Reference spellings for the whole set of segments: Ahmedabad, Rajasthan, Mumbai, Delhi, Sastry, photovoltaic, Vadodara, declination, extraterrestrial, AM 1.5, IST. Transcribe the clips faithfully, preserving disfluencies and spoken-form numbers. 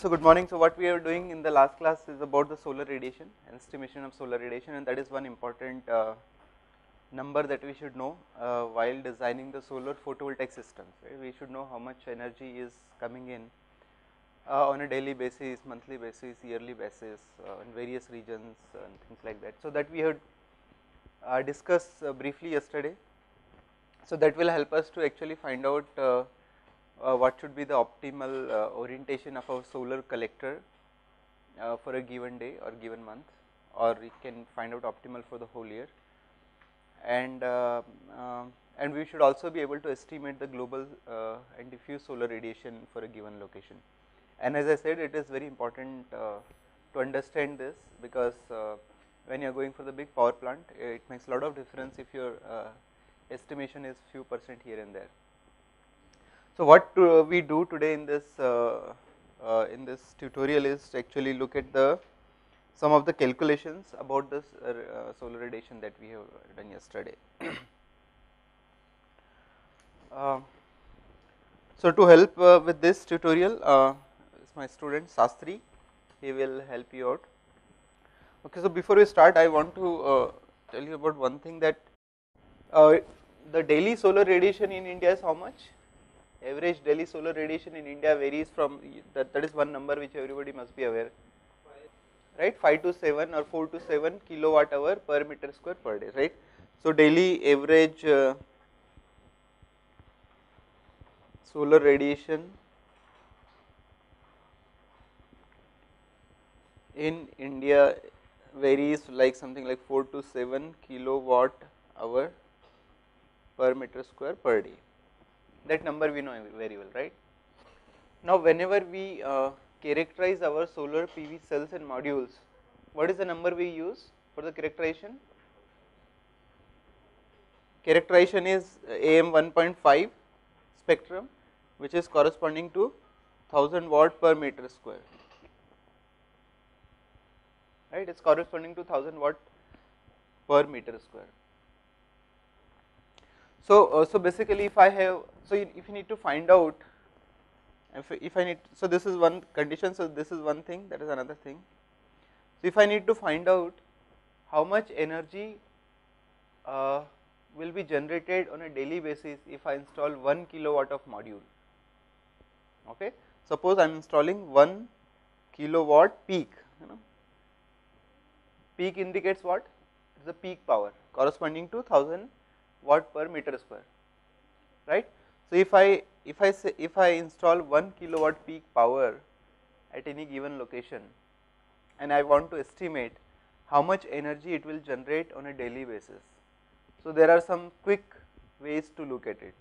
So good morning. So what we are doing in the last class is about the solar radiation and estimation of solar radiation, and that is one important uh, number that we should know uh, while designing the solar photovoltaic systems. Right? We should know how much energy is coming in uh, on a daily basis, monthly basis, yearly basis uh, in various regions and things like that. So that we had uh, discussed uh, briefly yesterday. So that will help us to actually find out uh, Uh, what should be the optimal uh, orientation of our solar collector uh, for a given day or given month, or we can find out optimal for the whole year, and uh, uh, and we should also be able to estimate the global uh, and diffuse solar radiation for a given location. And as I said, it is very important uh, to understand this, because uh, when you are going for the big power plant, it makes a lot of difference if your uh, estimation is few percent here and there. So what uh, we do today in this uh, uh, in this tutorial is to actually look at the some of the calculations about this uh, uh, solar radiation that we have done yesterday. uh, so to help uh, with this tutorial uh, is my student Sastry. He will help you out. Okay, so before we start, I want to uh, tell you about one thing, that uh, the daily solar radiation in India is how much? Average daily solar radiation in India varies from that, that is one number which everybody must be aware, right? five to seven or four to seven kilowatt hour per meter square per day, right? So daily average uh, solar radiation in India varies like something like four to seven kilowatt hour per meter square per day. That number we know very well, right? Now, whenever we uh, characterize our solar P V cells and modules, what is the number we use for the characterization? Characterization is A M one point five spectrum, which is corresponding to one thousand watt per meter square, right? It is corresponding to one thousand watt per meter square. So, uh, so basically if I have, so you, if you need to find out, if, if I need, so this is one condition, so this is one thing, that is another thing. So, if I need to find out how much energy uh, will be generated on a daily basis if I install one kilowatt of module, okay. Suppose I am installing one kilowatt peak, you know, peak indicates what? It is the peak power corresponding to one thousand watt per meter square, right. So, if I if I say if I install one kilowatt peak power at any given location and I want to estimate how much energy it will generate on a daily basis. So, there are some quick ways to look at it.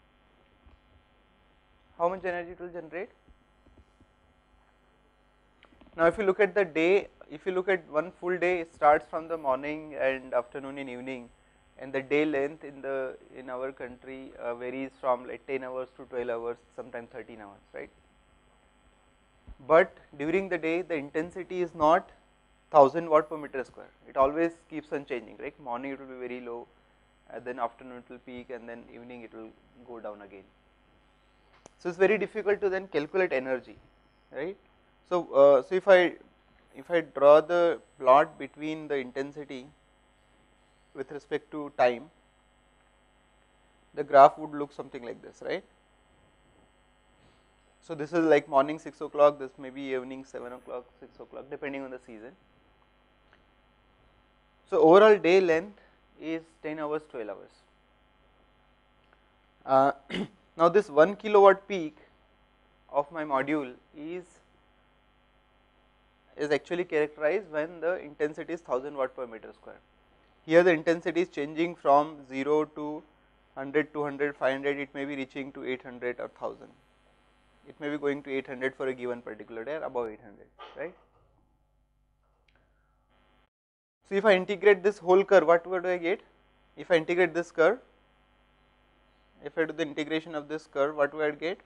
How much energy it will generate? Now, if you look at the day, if you look at one full day, it starts from the morning and afternoon and evening. And the day length in the in our country uh, varies from like ten hours to twelve hours, sometimes thirteen hours, right. But during the day the intensity is not one thousand watt per meter square, it always keeps on changing, right. Morning it will be very low, and then afternoon it will peak, and then evening it will go down again. So, it is very difficult to then calculate energy, right. So, uh, so if I if I draw the plot between the intensity with respect to time, the graph would look something like this, right. So, this is like morning six o'clock, this may be evening seven o'clock, six o'clock, depending on the season. So, overall day length is ten hours, twelve hours. Uh, now, this one kilowatt peak of my module is is actually characterized when the intensity is one thousand watt per meter square. Here the intensity is changing from zero to one hundred, two hundred, five hundred, it may be reaching to eight hundred or one thousand, it may be going to eight hundred for a given particular day, or above eight hundred, right. So, if I integrate this whole curve, what do I get? If I integrate this curve, if I do the integration of this curve, what do I get?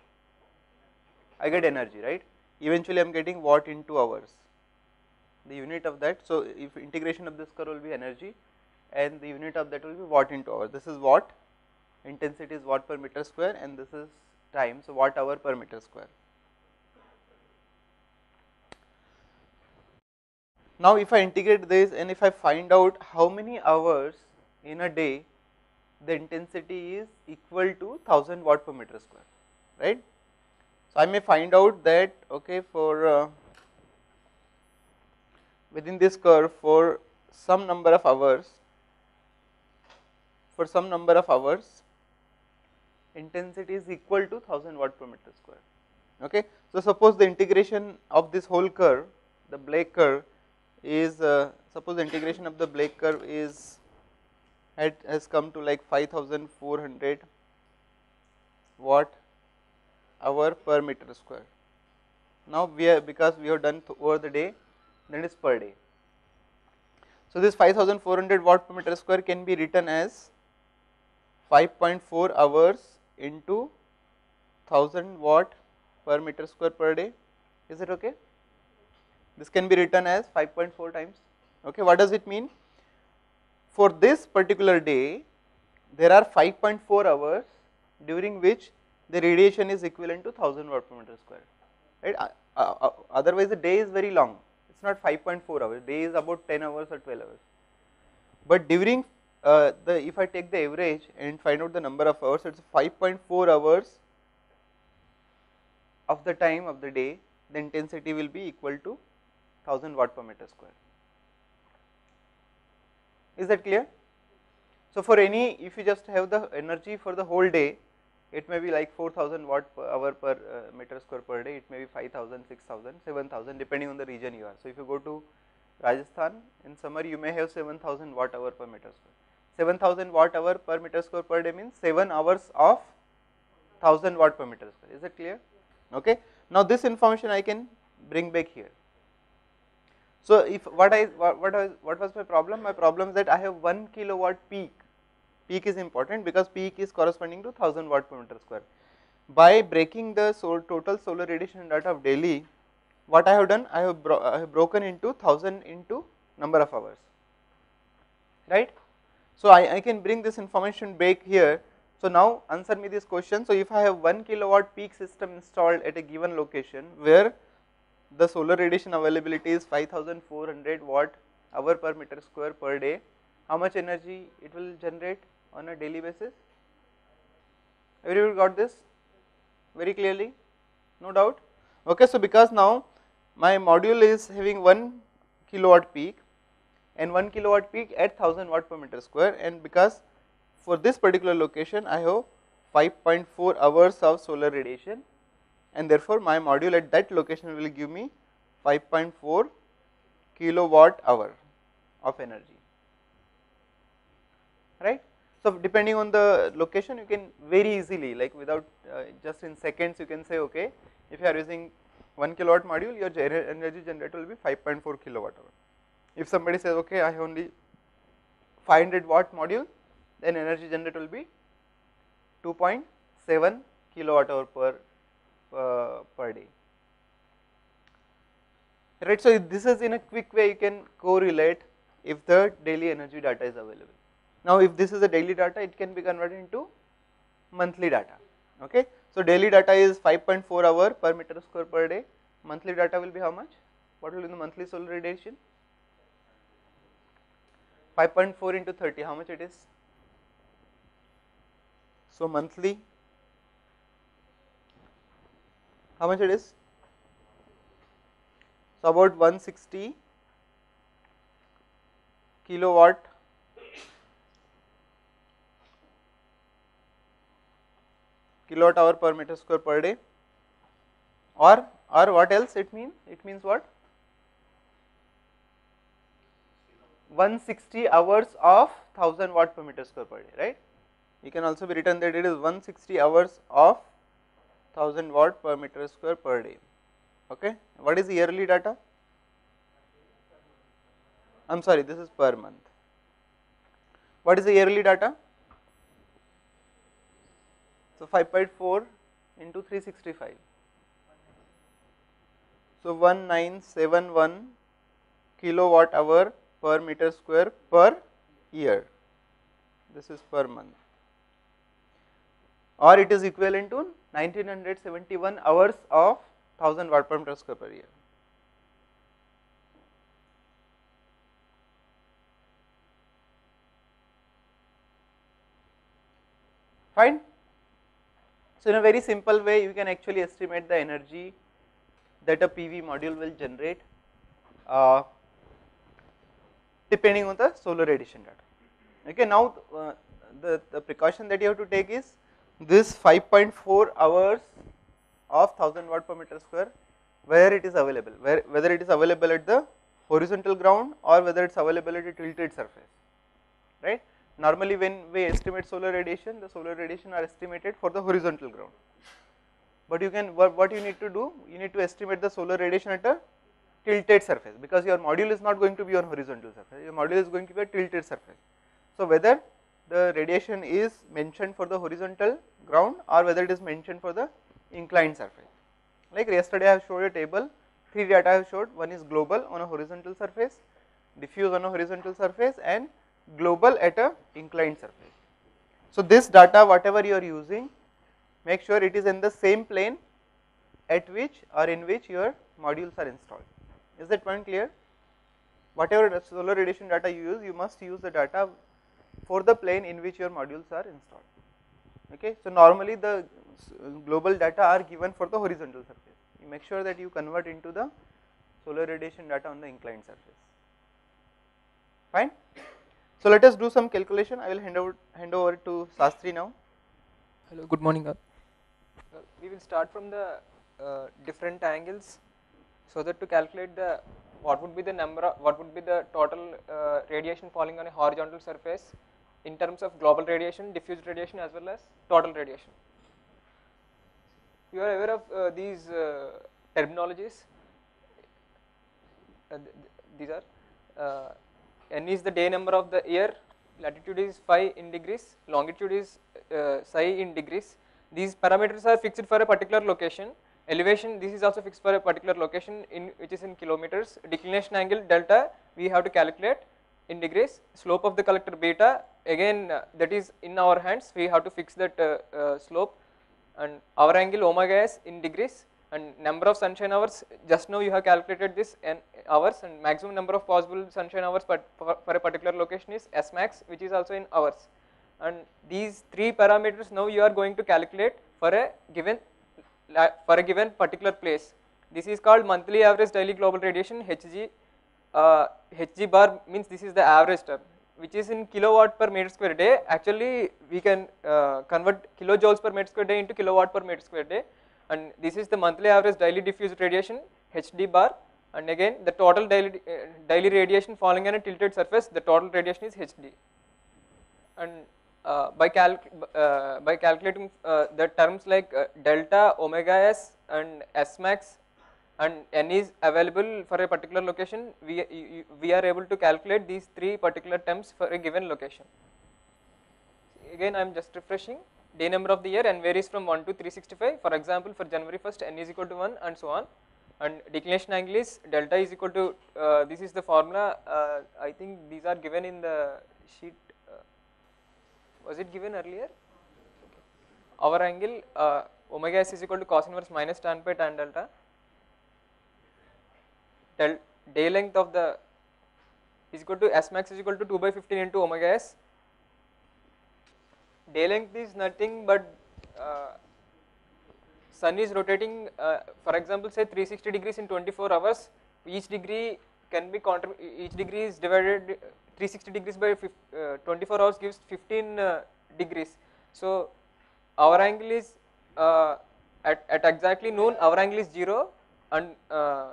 I get energy, right. Eventually, I am getting watt into hours, the unit of that. So, if integration of this curve will be energy, and the unit of that will be watt into hour. This is watt, intensity is watt per meter square, and this is time, so watt hour per meter square. Now if I integrate this and if I find out how many hours in a day the intensity is equal to thousand watt per meter square, right. So I may find out that okay for uh, within this curve for some number of hours, for some number of hours intensity is equal to thousand watt per meter square, okay. So suppose the integration of this whole curve, the Blake curve is, uh, suppose the integration of the Blake curve is at has come to like five thousand four hundred watt hour per meter square. Now we are, because we have done th over the day, then it is per day. So this five thousand four hundred watt per meter square can be written as five point four hours into thousand watt per meter square per day, is it okay? This can be written as five point four times, okay. What does it mean? For this particular day there are five point four hours during which the radiation is equivalent to thousand watt per meter square, right. Uh, uh, uh, otherwise the day is very long, it is not five point four hours, day is about ten hours or twelve hours. But during uh, the, if I take the average and find out the number of hours, it is five point four hours of the time of the day, the intensity will be equal to thousand watt per meter square. Is that clear? So for any, if you just have the energy for the whole day, it may be like four thousand watt per hour per uh, meter square per day, it may be five thousand, six thousand, seven thousand depending on the region you are. So if you go to Rajasthan in summer you may have seven thousand watt hour per meter square. seven thousand watt hour per meter square per day means seven hours of thousand watt per meter square. Is that clear? Okay. Now this information I can bring back here. So if what I what what was, what was my problem? My problem is that I have one kilowatt peak. Peak is important because peak is corresponding to thousand watt per meter square. By breaking the sol total solar radiation data of Delhi, what I have done? I have, bro I have broken into thousand into number of hours, right? So I, I can bring this information back here. So now answer me this question. So if I have one kilowatt peak system installed at a given location where the solar radiation availability is five thousand four hundred watt hour per meter square per day, how much energy it will generate on a daily basis? Everybody got this very clearly, no doubt, okay. So because now my module is having one kilowatt peak and one kilowatt peak at thousand watt per meter square, and because for this particular location I have five point four hours of solar radiation, and therefore my module at that location will give me five point four kilowatt hour of energy, right. So depending on the location you can very easily, like without uh, just in seconds you can say okay, if you are using one kilowatt module your energy generator will be five point four kilowatt hour. If somebody says okay I have only five hundred watt module, then energy generator will be two point seven kilowatt hour per Uh, per day, right. So this is in a quick way you can correlate if the daily energy data is available. Now if this is a daily data it can be converted into monthly data, okay. So daily data is five point four hour per meter square per day, monthly data will be how much? What will be the monthly solar radiation? five point four into thirty, how much it is? So monthly, how much it is? So about one hundred sixty kilowatt kilowatt hour per meter square per day, or or what else it means? It means what? one hundred sixty hours of thousand watt per meter square per day, right? You can also be written that it is one hundred sixty hours of thousand watt per meter square per day, okay. What is the yearly data? I am sorry, this is per month. What is the yearly data? So five point four into three hundred sixty-five, so one thousand nine hundred seventy-one kilowatt hour per meter square per year, this is per month, or it is equivalent to nineteen seventy-one hours of thousand watt per meter square per year. Fine. So in a very simple way, you can actually estimate the energy that a P V module will generate uh, depending on the solar radiation data. Okay, now uh, the, the precaution that you have to take is this five point four hours of one thousand watt per meter square, where it is available, where whether it is available at the horizontal ground or whether it is available at a tilted surface, right. Normally when we estimate solar radiation, the solar radiation are estimated for the horizontal ground, but you can, what you need to do, you need to estimate the solar radiation at a tilted surface, because your module is not going to be on horizontal surface, your module is going to be a tilted surface. So whether the radiation is mentioned for the horizontal ground or whether it is mentioned for the inclined surface. Like yesterday I have showed a table, three data I have showed, one is global on a horizontal surface, diffuse on a horizontal surface, and global at a inclined surface. So this data, whatever you are using, make sure it is in the same plane at which or in which your modules are installed. Is that point clear? Whatever solar radiation data you use, you must use the data for the plane in which your modules are installed. Okay. So normally the global data are given for the horizontal surface. You make sure that you convert into the solar radiation data on the inclined surface. Fine. So let us do some calculation. I will hand over hand over to Sastry now. Hello. Good morning. Uh, we will start from the uh, different angles, so that to calculate the what would be the number of, what would be the total uh, radiation falling on a horizontal surface in terms of global radiation, diffused radiation, as well as total radiation. You are aware of uh, these uh, terminologies. Uh, th these are uh, N is the day number of the year, latitude is phi in degrees, longitude is uh, psi in degrees. These parameters are fixed for a particular location. Elevation, this is also fixed for a particular location, in which is in kilometers. Declination angle delta, we have to calculate in degrees. Slope of the collector beta, again uh, that is in our hands, we have to fix that uh, uh, slope. And hour angle omega is in degrees, and number of sunshine hours, just now you have calculated this n hours, and maximum number of possible sunshine hours per, for, for a particular location is S max, which is also in hours. And these three parameters now you are going to calculate for a given for a given particular place. This is called monthly average daily global radiation, Hg. uh, Hg bar means this is the average term, which is in kilowatt per meter square day. Actually we can uh, convert kilojoules per meter square day into kilowatt per meter square day, and this is the monthly average daily diffused radiation, Hd bar, and again the total daily, uh, daily radiation falling on a tilted surface, the total radiation is Hd. And Uh, by, calc uh, by calculating uh, the terms like uh, delta, omega s and S max, and n is available for a particular location, we, you, we are able to calculate these three particular terms for a given location. Again I am just refreshing, day number of the year n varies from one to three sixty-five, for example for January first n is equal to one and so on. And declination angle is delta is equal to, uh, this is the formula, uh, I think these are given in the sheet. Was it given earlier? Our angle uh, omega s is equal to cos inverse minus tan pi tan delta. Del day length of the is equal to S max is equal to two by fifteen into omega s. Day length is nothing but uh, sun is rotating uh, for example say three hundred sixty degrees in twenty-four hours. Each degree can be contrib each degree is divided. three hundred sixty degrees by uh, twenty-four hours gives fifteen uh, degrees. So our angle is uh, at, at exactly noon our angle is zero, and uh,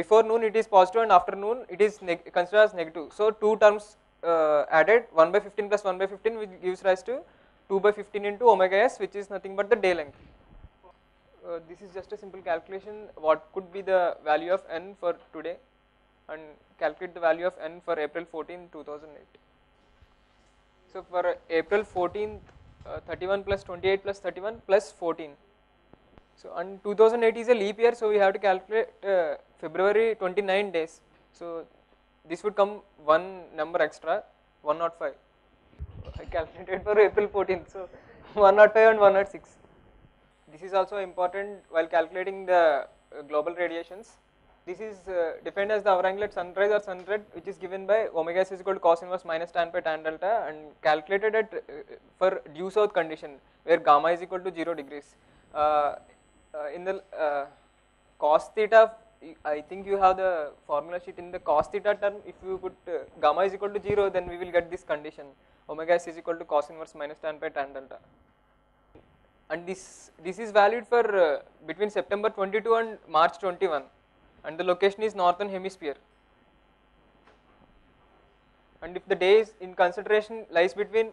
before noon it is positive and after noon it is considered as negative. So two terms uh, added, one by fifteen plus one by fifteen, which gives rise to two by fifteen into omega s, which is nothing but the day length. Uh, this is just a simple calculation, what could be the value of n for today, and calculate the value of n for April fourteenth two thousand eight. So for April fourteenth uh, thirty-one plus twenty-eight plus thirty-one plus fourteen. So and two thousand eight is a leap year, so we have to calculate uh, February twenty-nine days. So this would come one number extra, one hundred five. I calculated for April fourteenth, so one hundred five and one hundred six. This is also important while calculating the uh, global radiations. This is uh, defined as the hour angle at sunrise or sunset, which is given by omega is equal to cos inverse minus tan by tan delta, and calculated at uh, for due south condition where gamma is equal to zero degrees. Uh, uh, in the uh, cos theta, I think you have the formula sheet. In the cos theta term, if you put uh, gamma is equal to zero, then we will get this condition omega is equal to cos inverse minus tan by tan delta. And this, this is valued for uh, between September twenty-two and March twenty-one, and the location is northern hemisphere. And if the day is in consideration lies between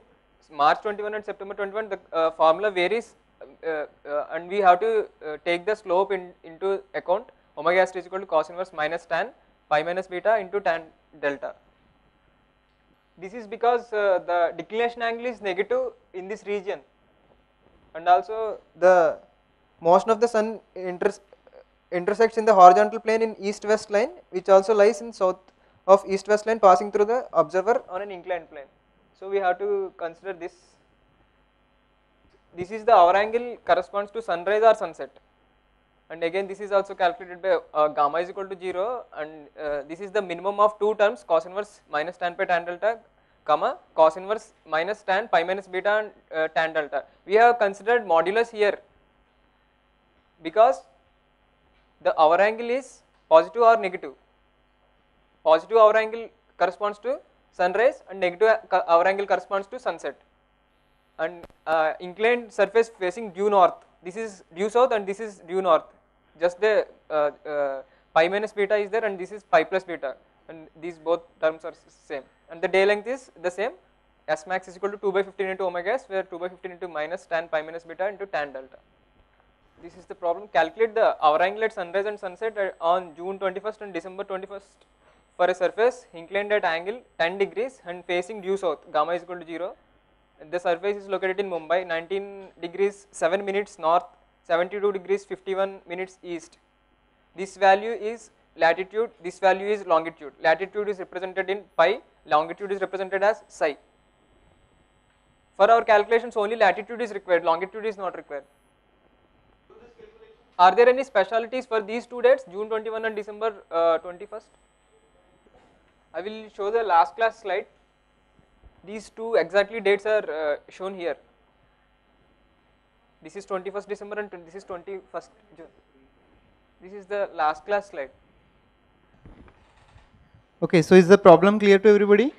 March twenty-one and September twenty-one, the uh, formula varies uh, uh, and we have to uh, take the slope in, into account. Omega is equal to cos inverse minus tan pi minus beta into tan delta. This is because uh, the declination angle is negative in this region, and also the motion of the sun inters intersects in the horizontal plane in east-west line, which also lies in south of east-west line, passing through the observer on an inclined plane. So we have to consider this. This is the hour angle corresponds to sunrise or sunset, and again this is also calculated by uh, gamma is equal to zero, and uh, this is the minimum of two terms cos inverse minus tan pi tan delta comma cos inverse minus tan pi minus beta and uh, tan delta. We have considered modulus here because the hour angle is positive or negative. Positive hour angle corresponds to sunrise and negative hour angle corresponds to sunset, and uh, inclined surface facing due north. This is due south and this is due north. Just the uh, uh, pi minus beta is there, and this is pi plus beta, and these both terms are same, and the day length is the same. S max is equal to two by fifteen into omega s, where two by fifteen into minus tan pi minus beta into tan delta. This is the problem. Calculate the hour angle at sunrise and sunset on June twenty-first and December twenty-first for a surface inclined at angle ten degrees and facing due south, gamma is equal to zero. The surface is located in Mumbai, nineteen degrees seven minutes north, seventy-two degrees fifty-one minutes east. This value is latitude, this value is longitude. Latitude is represented in pi, longitude is represented as psi. For our calculations only latitude is required, longitude is not required. Are there any specialities for these two dates, June twenty-first and December uh, twenty-first? I will show the last class slide. These two exactly dates are uh, shown here. This is twenty-first December and this is twenty-first June. This is the last class slide. Okay, so is the problem clear to everybody?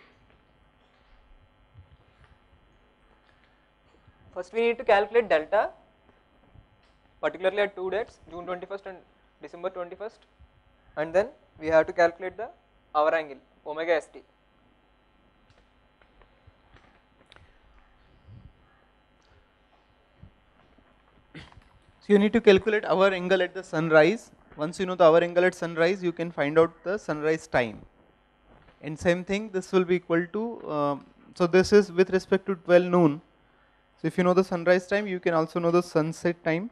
First we need to calculate delta, particularly at two dates, June twenty-first and December twenty-first, and then we have to calculate the hour angle omega S T. You need to calculate hour angle at the sunrise. Once you know the hour angle at sunrise, you can find out the sunrise time. And same thing, this will be equal to, uh, so this is with respect to twelve noon. So if you know the sunrise time, you can also know the sunset time.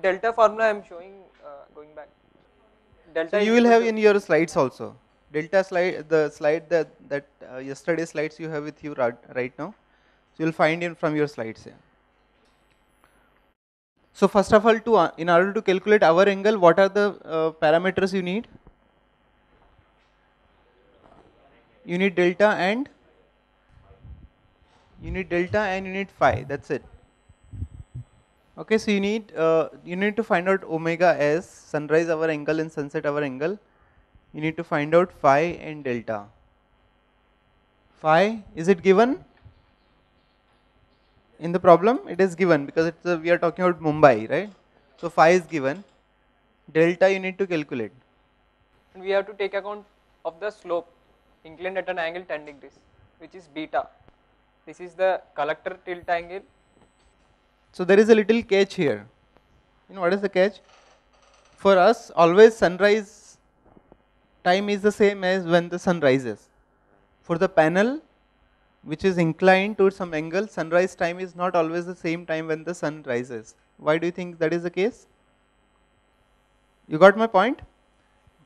Delta formula I am showing, uh, going back. Delta so you will have in your slides also. Delta slide, the slide that, that uh, yesterday's slides you have with you right, right now. So you will find in from your slides here. Yeah. So first of all, to, uh, in order to calculate hour angle, what are the uh, parameters you need? You need delta and you need delta and you need phi. That's it. Okay, so you need uh, you need to find out omega s, sunrise hour angle and sunset hour angle. You need to find out phi and delta. Phi, is it given? In the problem, it is given because it's a, we are talking about Mumbai, right? So phi is given. Delta you need to calculate. And we have to take account of the slope inclined at an angle ten degrees, which is beta. This is the collector tilt angle. So there is a little catch here. You know what is the catch? For us, always sunrise time is the same as when the sun rises. For the panel, which is inclined towards some angle, sunrise time is not always the same time when the sun rises. Why do you think that is the case? You got my point?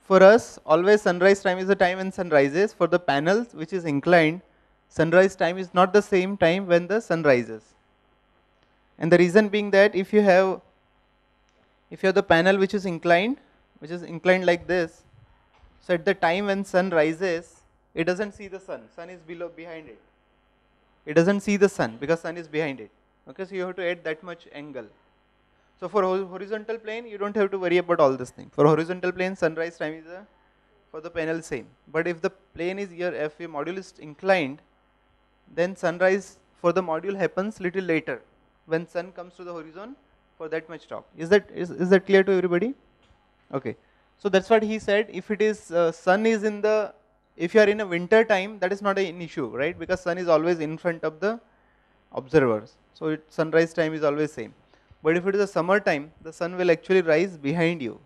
For us, always sunrise time is the time when sun rises. For the panel, which is inclined, sunrise time is not the same time when the sun rises. And the reason being that if you have if you have the panel which is inclined, which is inclined like this, so at the time when sun rises, it doesn't see the sun, sun is below, behind it. It doesn't see the sun because sun is behind it. Okay, so you have to add that much angle. So for horizontal plane, you don't have to worry about all this thing. For horizontal plane, sunrise time is a, for the panel same. But if the plane is here, if your module is inclined, then sunrise for the module happens little later when sun comes to the horizon for that much talk. Is that, is, is that clear to everybody? Okay. So that's what he said. If it is, uh, sun is in the, if you are in a winter time, that is not an issue, right? Because sun is always in front of the observers. So it, sunrise time is always same. But if it is a summer time, the sun will actually rise behind you,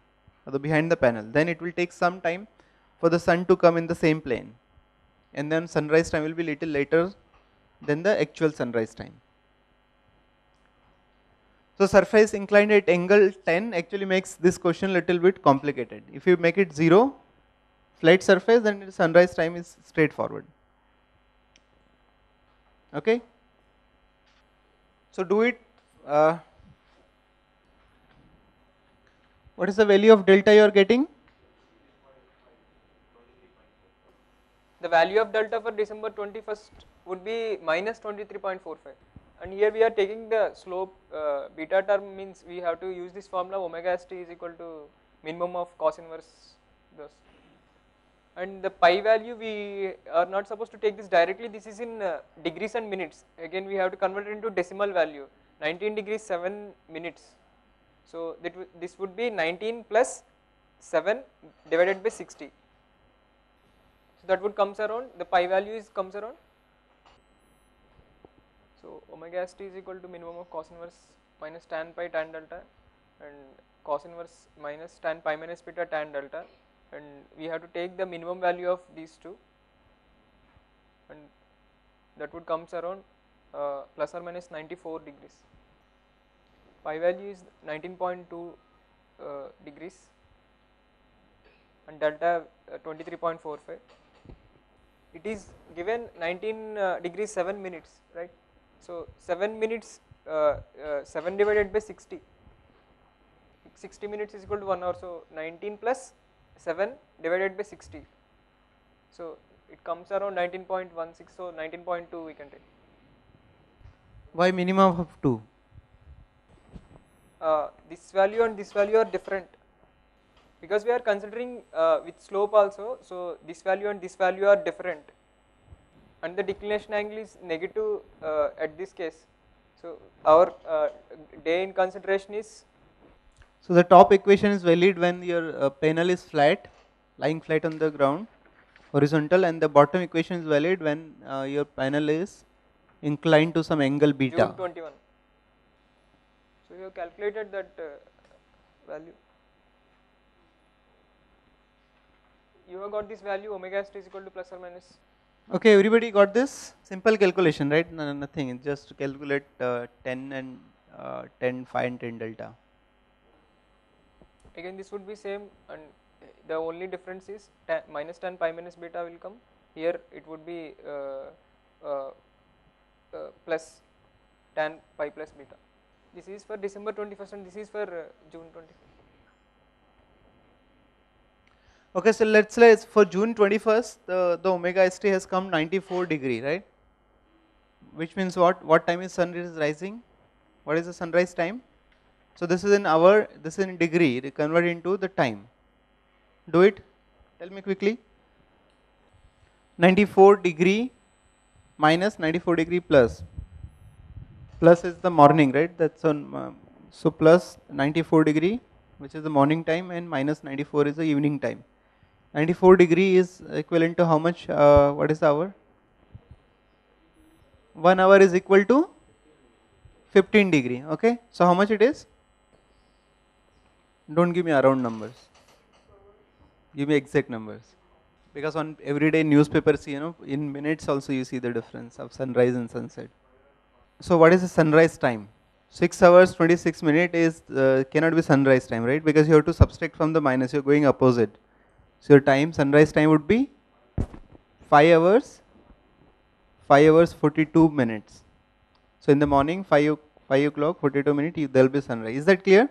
or the behind the panel. Then it will take some time for the sun to come in the same plane. And then sunrise time will be little later than the actual sunrise time. So surface inclined at angle ten actually makes this question little bit complicated. If you make it zero, flat surface, then sunrise time is straightforward. Okay? So do it, uh, what is the value of delta you are getting? The value of delta for December twenty-first would be minus twenty-three point four five. And here we are taking the slope, uh, beta term means we have to use this formula omega st is equal to minimum of cos inverse those. And the pi value we are not supposed to take this directly, this is in uh, degrees and minutes. Again we have to convert it into decimal value, nineteen degrees seven minutes. So that this would be nineteen plus seven divided by sixty. So that would comes around, the pi value is comes around. So omega st is equal to minimum of cos inverse minus tan pi tan delta and cos inverse minus tan pi minus beta tan delta, and we have to take the minimum value of these two, and that would comes around uh, plus or minus ninety-four degrees. Pi value is nineteen point two uh, degrees and delta uh, twenty-three point four five. It is given nineteen uh, degrees seven minutes, right? So seven minutes, uh, uh, seven divided by sixty, sixty minutes is equal to one hour, so nineteen plus seven divided by sixty, so it comes around nineteen point one six, so nineteen point two we can take. Why minimum of two? Uh, this value and this value are different because we are considering uh, with slope also, so this value and this value are different. And the declination angle is negative uh, at this case. So our uh, day in consideration is. So the top equation is valid when your uh, panel is flat, lying flat on the ground, horizontal, and the bottom equation is valid when uh, your panel is inclined to some angle beta. June twenty-one. So you have calculated that uh, value. You have got this value omega st is equal to plus or minus. Okay, everybody got this? Simple calculation, right? No, nothing, just calculate uh, ten and uh, ten, five and ten delta. Again this would be same, and the only difference is tan, minus tan pi minus beta will come. Here it would be uh, uh, uh, plus tan pi plus beta. This is for December twenty-first and this is for uh, June twenty-first. Okay, so let's say for June twenty-first the, the omega st has come ninety-four degree, right? Which means what? What time is sun is rising? What is the sunrise time? So this is in hour, this is in degree, they convert into the time. Do it, tell me quickly. ninety-four degree minus ninety-four degree plus. Plus is the morning, right? That's on, uh, so plus ninety-four degree, which is the morning time, and minus ninety-four is the evening time. ninety-four degree is equivalent to how much, uh, what is the hour? One hour is equal to fifteen degree, okay? So how much it is? Don't give me around numbers, give me exact numbers, because on everyday newspapers, you know, in minutes also you see the difference of sunrise and sunset. So what is the sunrise time? six hours twenty-six minutes is uh, cannot be sunrise time, right? Because you have to subtract from the minus, you are going opposite. So your time, sunrise time would be five hours, five hours forty-two minutes. So in the morning, five o'clock, forty-two minutes, there will be sunrise. Is that clear?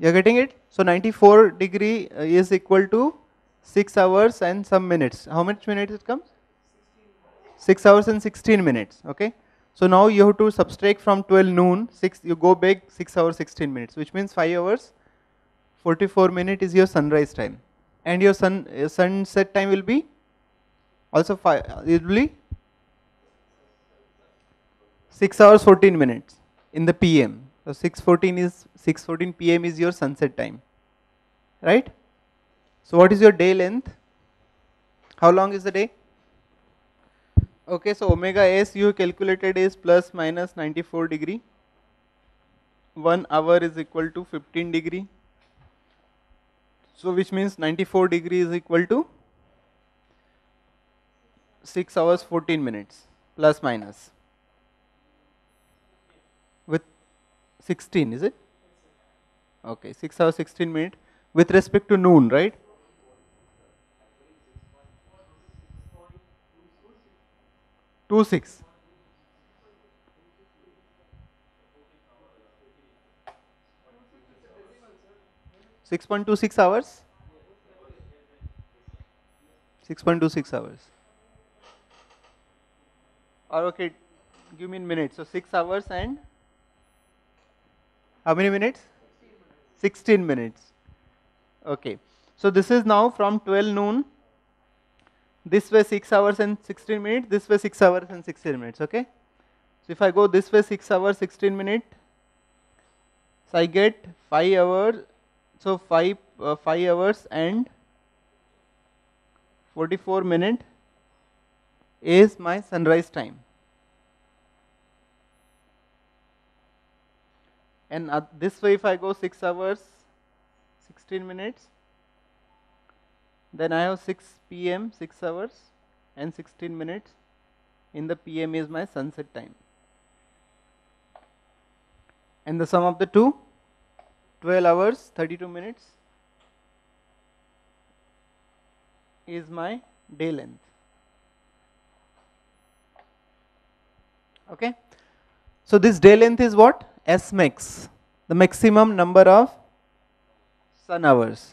You're getting it? So ninety-four degree is equal to six hours and some minutes. How much minutes it comes? six hours and sixteen minutes. Okay. So now you have to subtract from twelve noon, six, you go back six hours sixteen minutes, which means five hours forty-four minutes is your sunrise time, and your sun uh, sunset time will be also five, it will be six hours fourteen minutes in the P M. So six fourteen is six fourteen P M is your sunset time, right? So what is your day length? How long is the day? Okay, so omega s you calculated is plus minus ninety-four degree. one hour is equal to fifteen degree. So which means ninety-four degree is equal to six hours fourteen minutes plus minus with sixteen, is it? Okay, six hours sixteen minutes with respect to noon, right? two six. six point two six hours. six point two six hours. Or okay, give me in minutes. So six hours and how many minutes? sixteen minutes. Okay. So this is now from twelve noon. This way six hours and sixteen minutes. This way six hours and sixteen minutes. Okay. So if I go this way six hours sixteen minutes. So I get five hours. So five uh, five hours and forty-four minute is my sunrise time, and uh, this way if I go six hours sixteen minutes, then I have six P M six hours and sixteen minutes in the P M is my sunset time, and the sum of the two. twelve hours thirty-two minutes is my day length. Okay. So this day length is what? S max, the maximum number of sun hours.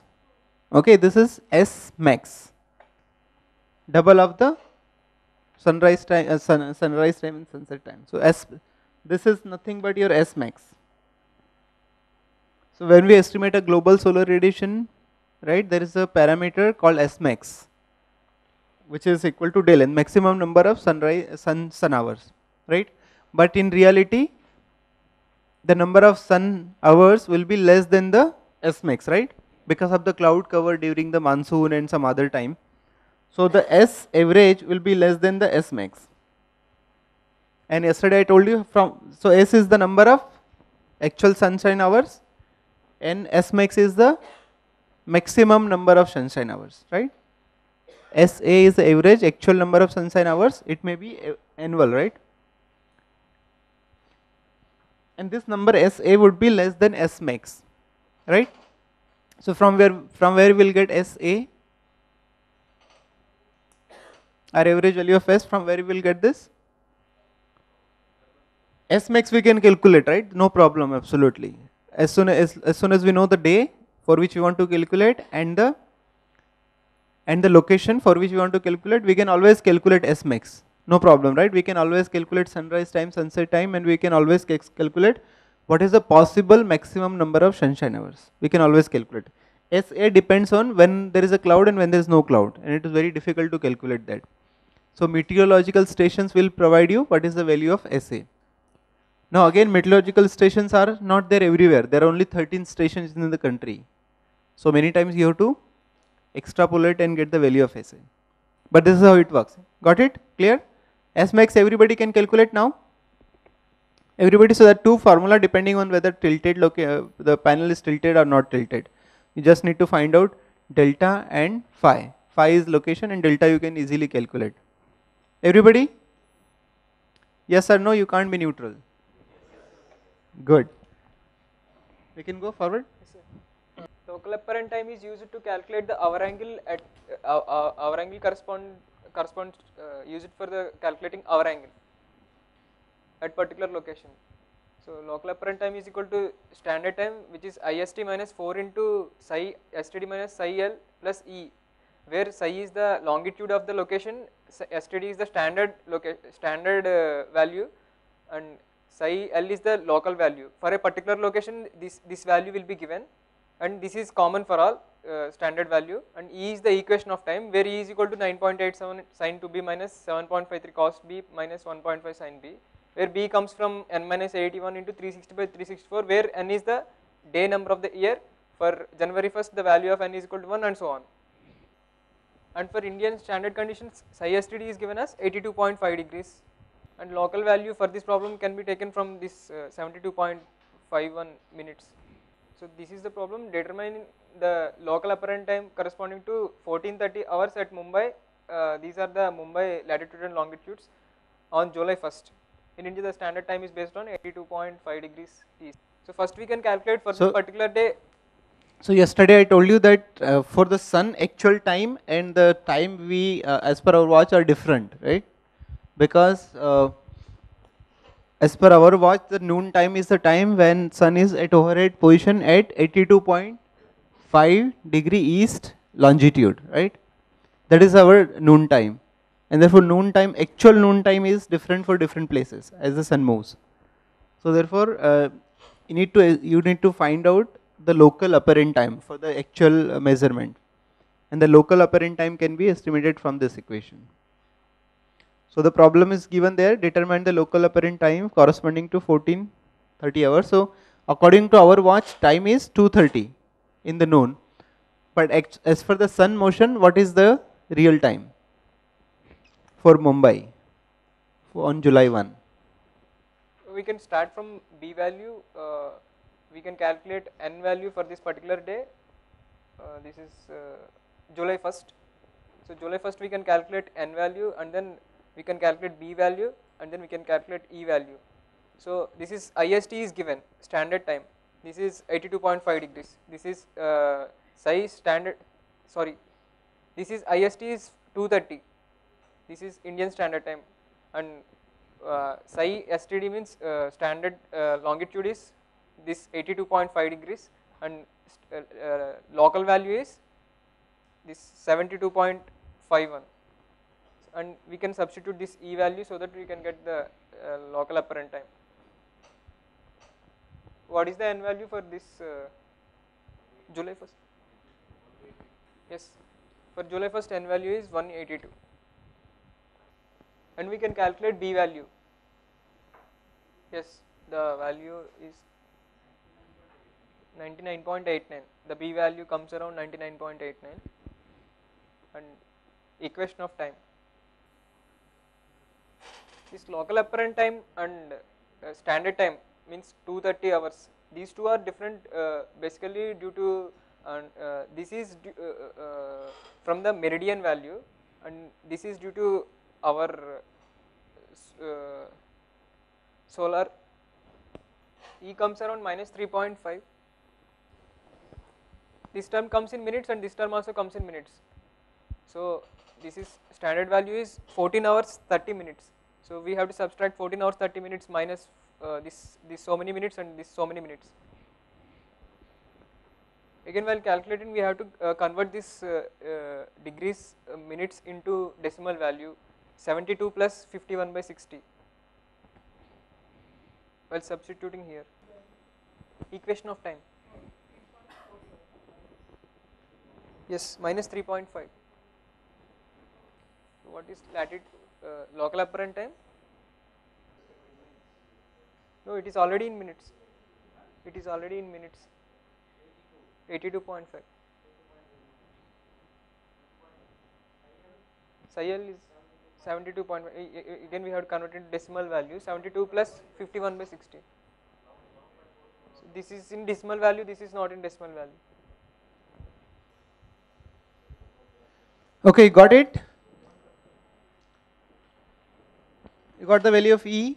Okay, this is S max, double of the sunrise time, uh, sun, sunrise time and sunset time. So S, this is nothing but your S max. So when we estimate a global solar radiation, right, there is a parameter called S max, which is equal to day length, maximum number of sunrise sun sun hours, right? But in reality, the number of sun hours will be less than the S max, right? Because of the cloud cover during the monsoon and some other time. So the S average will be less than the S max. And yesterday I told you from, so S is the number of actual sunshine hours, and S max is the maximum number of sunshine hours, right? S A is the average actual number of sunshine hours. It may be annual, right? And this number S A would be less than S max, right? So from where from where we'll get S A? Our average value of S, from where we'll get this? S max we can calculate, right? No problem, absolutely. As soon as, as soon as we know the day for which we want to calculate and the and the location for which we want to calculate, we can always calculate S max. No problem, right? We can always calculate sunrise time, sunset time, and we can always calculate what is the possible maximum number of sunshine hours. We can always calculate. S A depends on when there is a cloud and when there is no cloud, and it is very difficult to calculate that. So meteorological stations will provide you what is the value of S A. Now again, meteorological stations are not there everywhere. There are only thirteen stations in the country. So many times you have to extrapolate and get the value of S A. But this is how it works. Got it? Clear? S max everybody can calculate now. Everybody, so that two formula depending on whether tilted uh, the panel is tilted or not tilted. You just need to find out delta and phi. Phi is location and delta you can easily calculate. Everybody? Yes or no? You can't be neutral. Good. We can go forward. Yes, sir. So Klepper time is used to calculate the hour angle at uh, uh, hour angle correspond corresponds uh, use it for the calculating hour angle at particular location. So local apparent time is equal to standard time, which is I S T minus four into psi S T D minus psi L plus E, where psi is the longitude of the location, S T D is the standard standard uh, value, and psi L is the local value. For a particular location, this, this value will be given, and this is common for all uh, standard value, and E is the equation of time, where E is equal to nine point eight seven sin two B minus seven point five three cos B minus one point five sin B, where B comes from n minus eighty-one into three sixty by three sixty-four, where n is the day number of the year. For January first the value of n is equal to one, and so on. And for Indian standard conditions, psi S T D is given as eighty-two point five degrees, and local value for this problem can be taken from this uh, seventy-two point five one minutes. So this is the problem, determine the local apparent time corresponding to fourteen thirty hours at Mumbai. Uh, these are the Mumbai latitude and longitudes on July first. In India the standard time is based on eighty-two point five degrees east. So first we can calculate for so this particular day. So yesterday I told you that uh, for the sun actual time and the time we uh, as per our watch are different, right? Because uh, as per our watch the noon time is the time when sun is at overhead position at eighty-two point five degree east longitude, right? That is our noon time, and therefore noon time, actual noon time is different for different places as the sun moves. So therefore uh, you need to you need to find out the local apparent time for the actual uh, measurement, and the local apparent time can be estimated from this equation. So the problem is given there, determine the local apparent time corresponding to fourteen thirty hours. So according to our watch time is two thirty in the noon, but as for the sun motion, what is the real time for Mumbai on July first? We can start from B value, uh, we can calculate N value for this particular day. Uh, this is uh, July first. So July first we can calculate N value, and then we can calculate B value, and then we can calculate E value. So this is I S T is given, standard time, this is eighty-two point five degrees, this is uh, psi standard, sorry, this is I S T is two thirty, this is Indian standard time, and uh, psi S T D means uh, standard uh, longitude is this eighty-two point five degrees, and uh, uh, local value is this seventy-two point five one. And we can substitute this E value so that we can get the uh, local apparent time. What is the N value for this uh, July first? Yes, for July first N value is one eighty-two, and we can calculate B value. Yes, the value is ninety-nine point eight nine, the B value comes around ninety-nine point eight nine, and equation of time. This local apparent time and uh, standard time means two thirty hours, these two are different uh, basically due to uh, uh, this is due, uh, uh, from the meridian value, and this is due to our uh, solar. E comes around minus three point five, this term comes in minutes and this term also comes in minutes. So this is standard value is fourteen hours thirty minutes. So we have to subtract fourteen hours thirty minutes minus uh, this, this so many minutes and this so many minutes. Again, while calculating we have to uh, convert this uh, uh, degrees uh, minutes into decimal value, seventy-two plus fifty-one by sixty, while substituting here. Equation of time, yes, minus three point five. What is latitude? Uh, local apparent time? No, it is already in minutes, it is already in minutes, eighty-two point five. Psi L is seventy-two point five, again we have to convert it to decimal value, seventy-two plus fifty-one by sixty. So this is in decimal value, this is not in decimal value. Okay, got it? You got the value of E,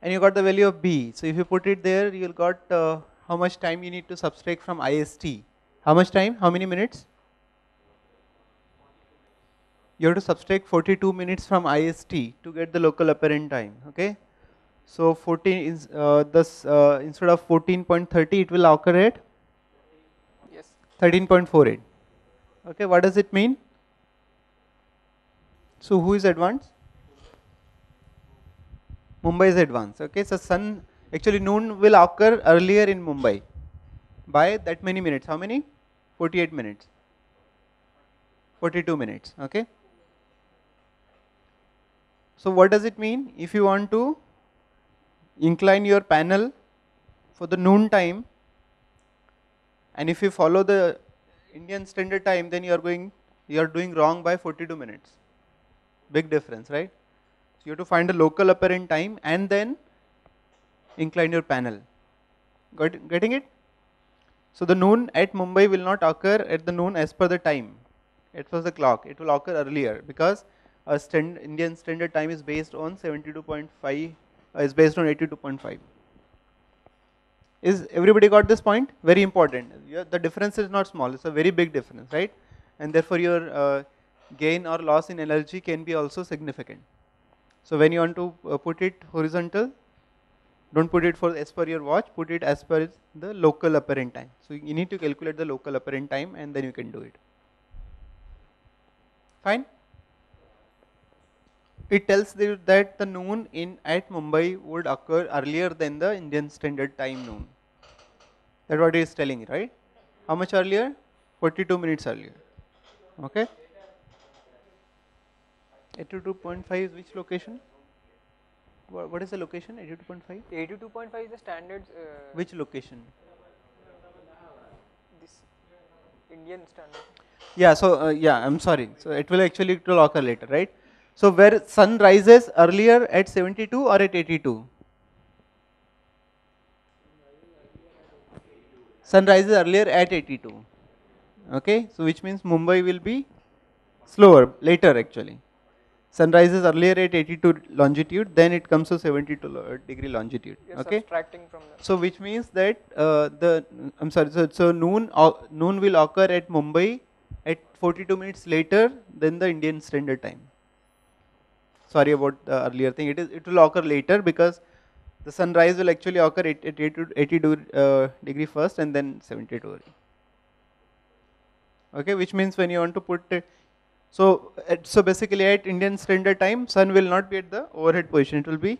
and you got the value of B. So if you put it there, you will got uh, how much time you need to subtract from I S T. How much time? How many minutes? you have to subtract forty-two minutes from I S T to get the local apparent time, okay. So fourteen is uh, this uh, instead of fourteen point three zero it will occur at yes thirteen point four eight, okay. What does it mean? So who is advanced? Mumbai is advanced, okay. So sun actually noon will occur earlier in Mumbai by that many minutes. How many? forty-eight minutes, forty-two minutes, okay. So what does it mean? If you want to incline your panel for the noon time and if you follow the Indian standard time, then you are going you are doing wrong by forty-two minutes. Big difference, right? So you have to find the local apparent time and then incline your panel. Got, getting it? So the noon at Mumbai will not occur at the noon as per the time, as per the clock. It will occur earlier because our stand, Indian standard time is based on seventy-two point five. Uh, is based on eighty-two point five. Is everybody got this point? Very important. Your, the difference is not small, it's a very big difference, right? And therefore your uh, gain or loss in energy can be also significant. So when you want to uh, put it horizontal, don't put it for as per your watch, put it as per the local apparent time. So you need to calculate the local apparent time and then you can do it. Fine? It tells you that the noon in at Mumbai would occur earlier than the Indian standard time noon. That's what it is telling, right? How much earlier? forty-two minutes earlier. Okay. eighty-two point five is which location? What, what is the location? eighty-two point five? eighty-two point five is the standard. Uh, which location? This Indian standard. Yeah. So uh, yeah, I'm sorry. So it will actually it will occur later, right? So where sun rises earlier at seventy-two or at eighty-two? Sun rises earlier at eighty-two, okay. So which means Mumbai will be slower, later actually. Sun rises earlier at eighty-two longitude, then it comes to seventy-two degree longitude, okay. Subtracting from that. So which means that uh, the, I'm sorry, so, so noon, uh, noon will occur at Mumbai at forty-two minutes later than the Indian Standard Time. Sorry about the earlier thing. It is. It will occur later because the sunrise will actually occur at, at eighty-two uh, degree first and then seventy-two. Okay, which means when you want to put it, so at, so basically at Indian Standard Time, sun will not be at the overhead position. It will be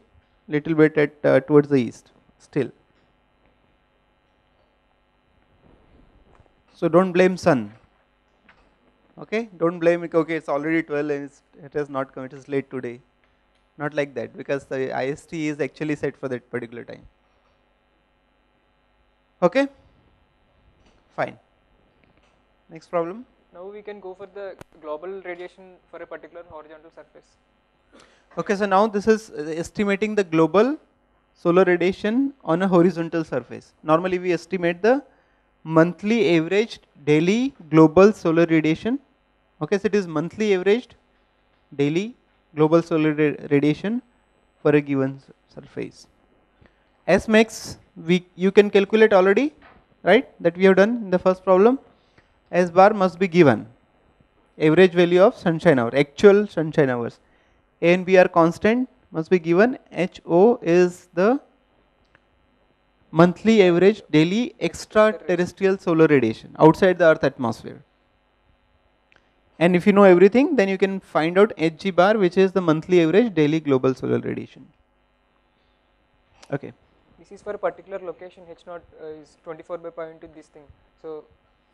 little bit at uh, towards the east still. So don't blame sun. Okay, don't blame it, okay, it's already twelve and it's, it has not come, it is late today. Not like that, because the I S T is actually set for that particular time. Okay, fine. Next problem. Now we can go for the global radiation for a particular horizontal surface. Okay, so now this is estimating the global solar radiation on a horizontal surface. Normally we estimate the monthly averaged daily global solar radiation. Okay, so it is monthly averaged daily global solar ra radiation for a given surface. S max, we, you can calculate already, right? That we have done in the first problem. S bar must be given. Average value of sunshine hour, actual sunshine hours. A and B are constant, must be given. H O is the monthly average daily extraterrestrial solar radiation outside the Earth atmosphere. And if you know everything, then you can find out Hg bar, which is the monthly average daily global solar radiation. Okay. This is for a particular location. H zero uh, is twenty-four by point to this thing. So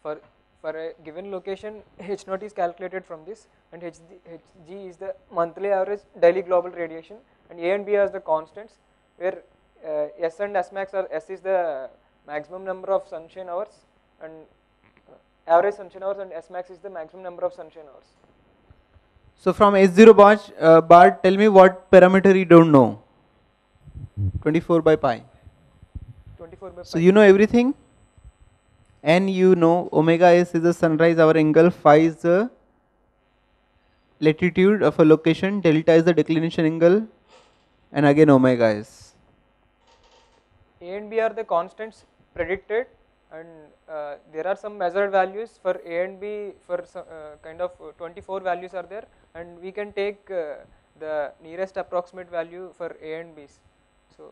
for for a given location, H zero is calculated from this, and Hg is the monthly average daily global radiation, and A and B are the constants, where Uh, S and S max, or S is the maximum number of sunshine hours, and uh, average sunshine hours, and S max is the maximum number of sunshine hours. So from H zero bar, uh, bar tell me what parameter you don't know. twenty-four by pi. twenty-four by pi. So you know everything, and you know omega S is the sunrise hour angle, phi is the latitude of a location, delta is the declination angle, and again omega S. A and B are the constants predicted, and uh, there are some measured values for A and B, for some, uh, kind of twenty-four values are there, and we can take uh, the nearest approximate value for A and B's. So,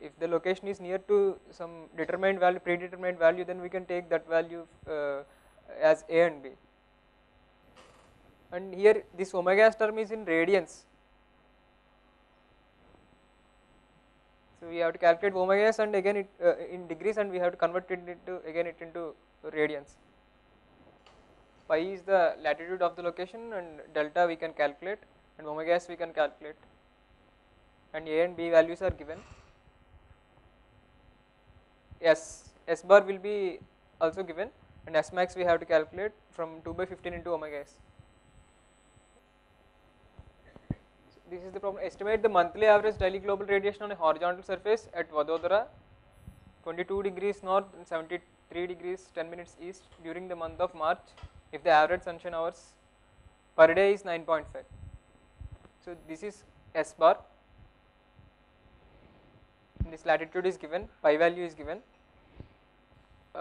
if the location is near to some determined value, predetermined value, then we can take that value uh, as A and B. And here this omega's term is in radians. So, we have to calculate omega's and again it uh, in degrees, and we have to convert it into again it into radians. Pi is the latitude of the location, and delta we can calculate, and omega's we can calculate, and A and B values are given. S, S bar will be also given, and S max we have to calculate from two by fifteen into omega S. So this is the problem. Estimate the monthly average daily global radiation on a horizontal surface at Vadodara, twenty-two degrees north and seventy-three degrees ten minutes east during the month of March, if the average sunshine hours per day is nine point five. So this is S bar. This latitude is given, pi value is given.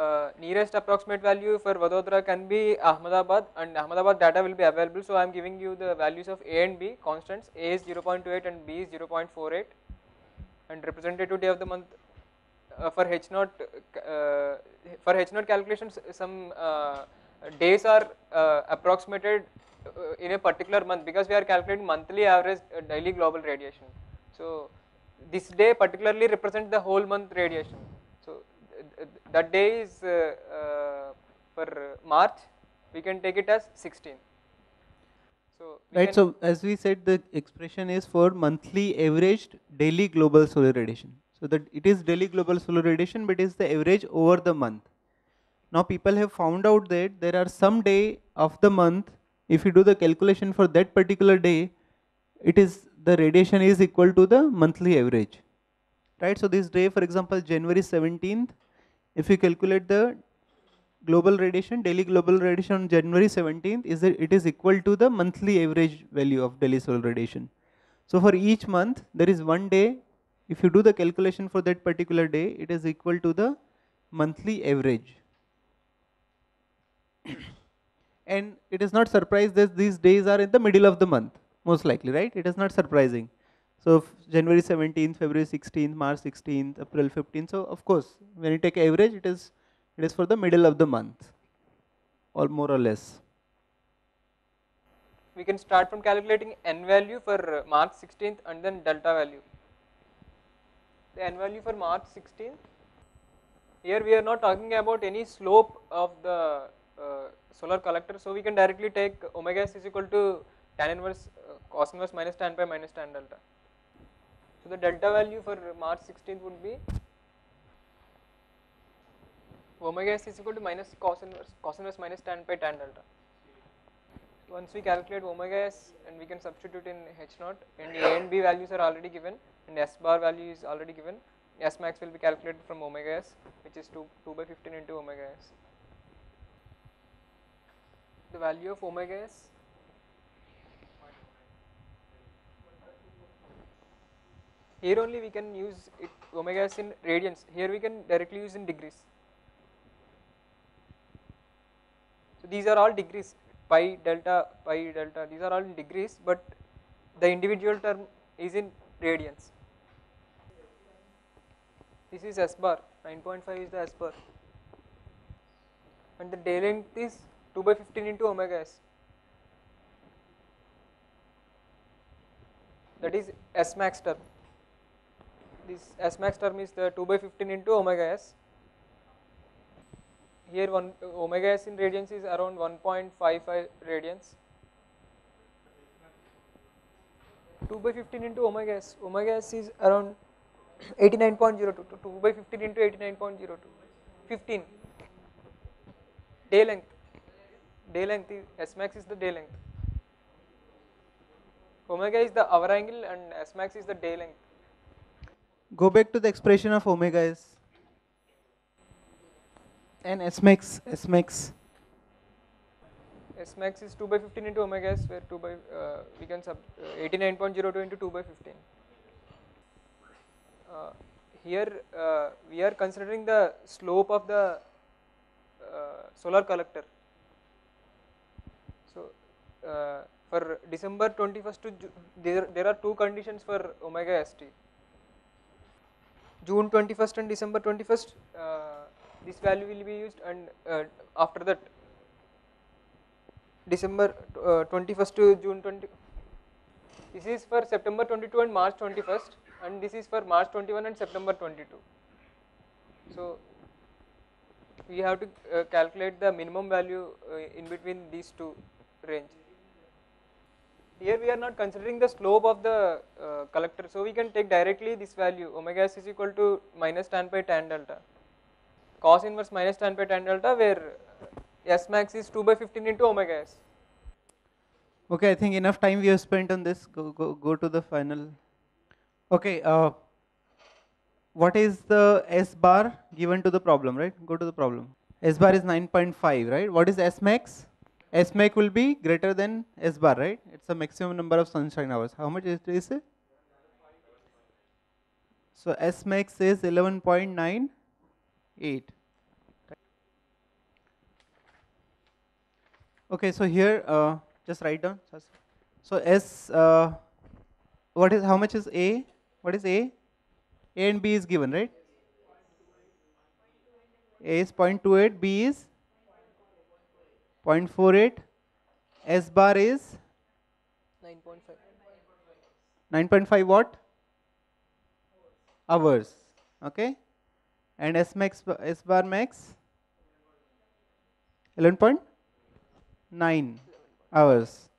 Uh, nearest approximate value for Vadodara can be Ahmedabad, and Ahmedabad data will be available. So, I am giving you the values of A and B constants. A is zero point two eight and B is zero point four eight, and representative day of the month uh, for H naught, uh, for H naught calculations some uh, days are uh, approximated uh, in a particular month, because we are calculating monthly average uh, daily global radiation. So, this day particularly represents the whole month radiation. So, th th that day is uh, uh, for March, we can take it as sixteen. So, right. So, as we said, the expression is for monthly averaged daily global solar radiation. So, that it is daily global solar radiation, but it is the average over the month. Now, people have found out that there are some day of the month, if you do the calculation for that particular day, it is the radiation is equal to the monthly average, right. So, this day, for example, January seventeenth, if you calculate the global radiation, daily global radiation on January seventeenth, is that it is equal to the monthly average value of daily solar radiation. So, for each month, there is one day, if you do the calculation for that particular day, it is equal to the monthly average. And it is not surprised that these days are in the middle of the month. Most likely, right? It is not surprising. So, January seventeenth, February sixteenth, March sixteenth, April fifteenth. So, of course, when you take average, it is it is for the middle of the month, or more or less. We can start from calculating N value for March sixteenth and then delta value. The N value for March sixteenth. Here we are not talking about any slope of the uh, solar collector, so we can directly take omega s is equal to tan inverse uh, cos inverse minus tan pi minus tan delta. So, the delta value for March sixteenth would be omega s is equal to minus cos inverse cos inverse minus tan pi tan delta. Once we calculate omega s, and we can substitute in H naught, and A and B values are already given, and S bar value is already given. S max will be calculated from omega s, which is two by fifteen into omega s. The value of omega s here only we can use it, omega s in radians. Here we can directly use in degrees. So, these are all degrees, pi delta pi delta, these are all in degrees, but the individual term is in radians. This is S bar, nine point five is the S bar, and the day length is two by fifteen into omega s. That is S max term. This S max term is the two by fifteen into omega s. Here one omega s in radians is around one point five five radians. two by fifteen into omega s, omega s is around eighty-nine point zero two, two by fifteen into eighty-nine point zero two, fifteen. Day length, day length is, S max is the day length. Omega is the hour angle and S max is the day length. Go back to the expression of omega s and S max. S max. S max is two by fifteen into omega s, where two by uh, we can sub uh, eighty-nine point zero two into two by fifteen. Uh, here uh, we are considering the slope of the solar collector. So uh, for December twenty-first to there, there are two conditions for omega S T. June twenty-first and December twenty-first, uh, this value will be used, and uh, after that December uh, twenty-first to June twentieth, this is for September twenty-second and March twenty-first, and this is for March twenty-first and September twenty-second. So we have to uh, calculate the minimum value uh, in between these two range. Here we are not considering the slope of the uh, collector, so we can take directly this value omega s is equal to minus tan pi tan delta, cos inverse minus tan pi tan delta, where S max is two by fifteen into omega s. Okay, I think enough time we have spent on this. Go, go, go to the final. Okay, uh, what is the S bar given to the problem, right? Go to the problem. S bar is nine point five, right? What is S max? S max will be greater than S bar, right? It's the maximum number of sunshine hours. How much is it? So S max is eleven point nine eight. Okay, so here uh, just write down. So S, uh, what is, how much is A? What is A? A and B is given, right? A is zero point two eight, B is zero point four eight, S bar is nine point five. nine point five what? Hours. Okay. And S max, S bar max eleven point nine hours.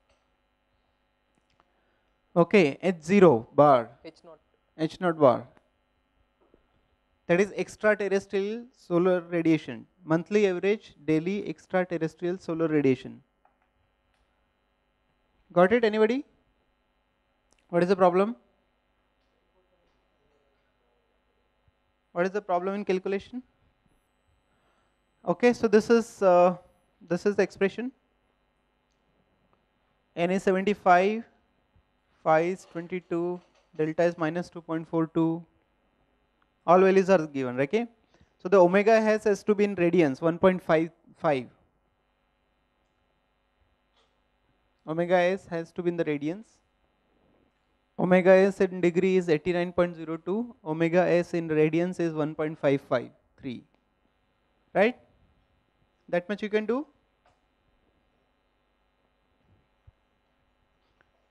Okay. H zero bar. H naught. H naught bar. That is extraterrestrial solar radiation, monthly average daily extraterrestrial solar radiation. Got it, anybody? What is the problem? What is the problem in calculation? Okay, so this is uh, this is the expression. N is seventy-five, phi is twenty-two, delta is minus two point four two. All values are given, okay? So the omega has, has to be in radians, one point five five. Omega S has to be in the radians. Omega S in degree is eighty-nine point zero two. Omega S in radians is one point five five three. Right? That much you can do.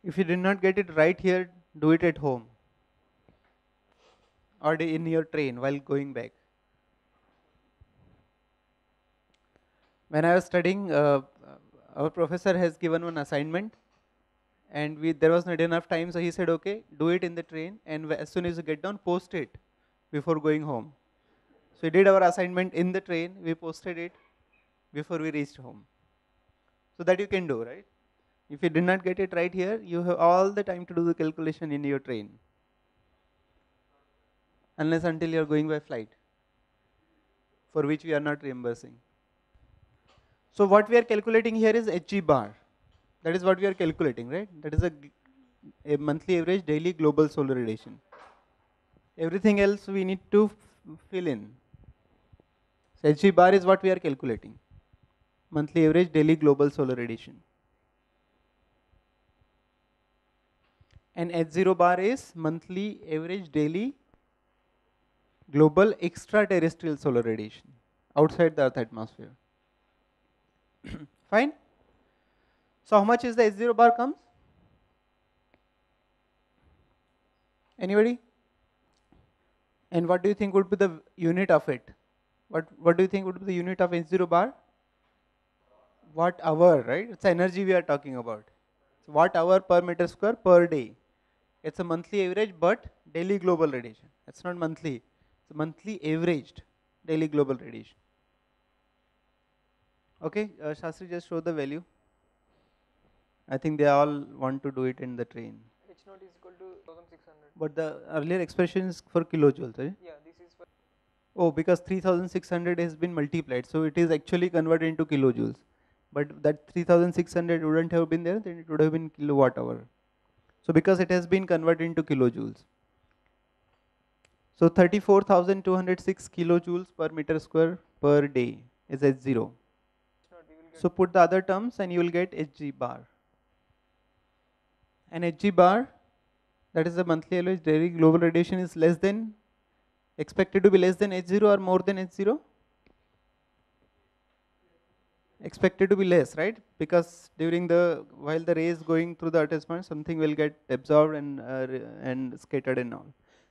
If you did not get it right here, do it at home, or in your train while going back. When I was studying, uh, our professor has given one assignment, and we, there was not enough time, so he said, okay, do it in the train, and as soon as you get down, post it before going home. So we did our assignment in the train, we posted it before we reached home. So that you can do, right? If you did not get it right here, you have all the time to do the calculation in your train. Unless until you are going by flight, for which we are not reimbursing. So what we are calculating here is Hg bar. That is what we are calculating, right? That is a, a monthly average daily global solar radiation. Everything else we need to fill in. So Hg bar is what we are calculating. Monthly average daily global solar radiation. And H zero bar is monthly average daily global extraterrestrial solar radiation outside the Earth atmosphere. Fine. So how much is the H zero bar comes? Anybody? And what do you think would be the unit of it? What what do you think would be the unit of H zero bar? Watt hour, right? It's energy we are talking about. It's watt hour per meter square per day. It's a monthly average, but daily global radiation. It's not monthly. It's monthly averaged daily global radiation. Okay, uh, Sastry, just show the value. I think they all want to do it in the train. H naught is equal to one thousand six hundred. But the earlier expression is for kilojoules, right? Yeah, this is for. Oh, because three thousand six hundred has been multiplied, so it is actually converted into kilojoules. But that three thousand six hundred wouldn't have been there, then it would have been kilowatt hour. So because it has been converted into kilojoules. So thirty-four thousand two hundred six kilojoules per meter square per day is H zero. So put the other terms and you will get Hg bar. And Hg bar, that is the monthly average daily global radiation is less than, expected to be less than H zero or more than H zero? Expected to be less, right? Because during the, while the ray is going through the attachment, something will get absorbed and, uh, and scattered and all.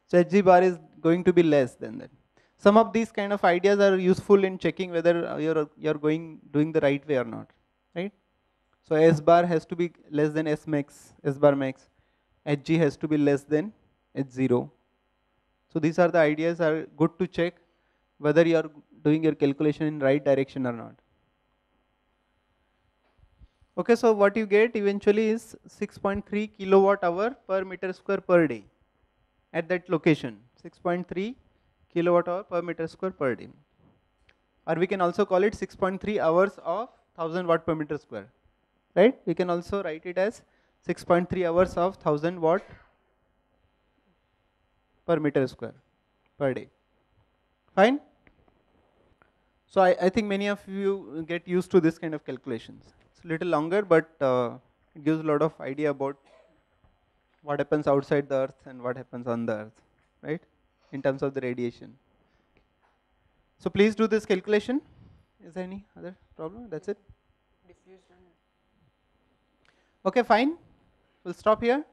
So Hg bar is going to be less than that. Some of these kind of ideas are useful in checking whether you're, you're going, doing the right way or not, right? So S bar has to be less than S max, S bar max. Hg has to be less than H zero. So these are the ideas are good to check whether you are doing your calculation in right direction or not. Okay, so what you get eventually is six point three kilowatt hour per meter square per day at that location. six point three kilowatt hour per meter square per day. Or we can also call it six point three hours of one thousand watt per meter square. Right? We can also write it as six point three hours of one thousand watt per meter square per day. Fine? So I, I think many of you get used to this kind of calculations. It's a little longer, but uh, it gives a lot of idea about what happens outside the earth and what happens on the earth, right? In terms of the radiation. So please do this calculation. Is there any other problem? That's it? Okay, fine. We'll stop here.